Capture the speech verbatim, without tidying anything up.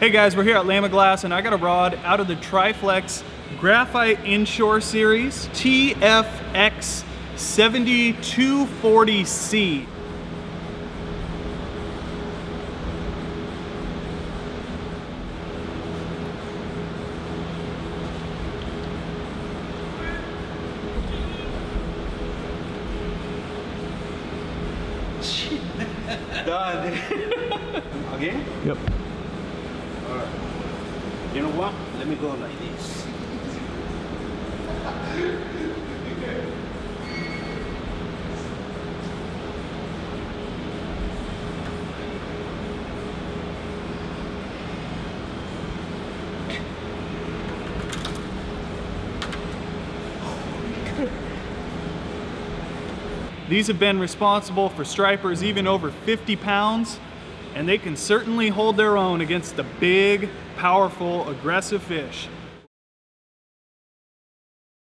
Hey guys, we're here at Lamiglas and I got a rod out of the Triflex Graphite Inshore Series T F X seventy-two forty C. Done. Again? Yep. All right. You know what? Let me go like this. These have been responsible for stripers even over fifty pounds, and they can certainly hold their own against the big, powerful, aggressive fish.